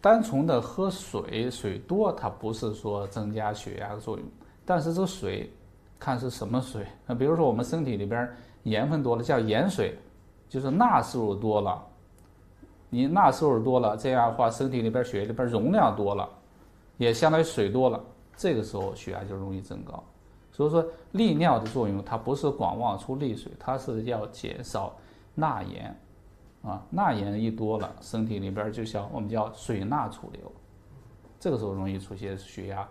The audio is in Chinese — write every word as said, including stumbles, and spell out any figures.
单纯的喝水，水多它不是说增加血压的作用，但是这水看是什么水。那比如说我们身体里边盐分多了，叫盐水，就是钠摄入多了，你钠摄入多了，这样的话身体里边血液里边容量多了，也相当于水多了，这个时候血压就容易增高。所以说利尿的作用它不是光往出利水，它是要减少钠盐啊，钠盐一多了，身体里边就像我们叫水钠储留，这个时候容易出现血压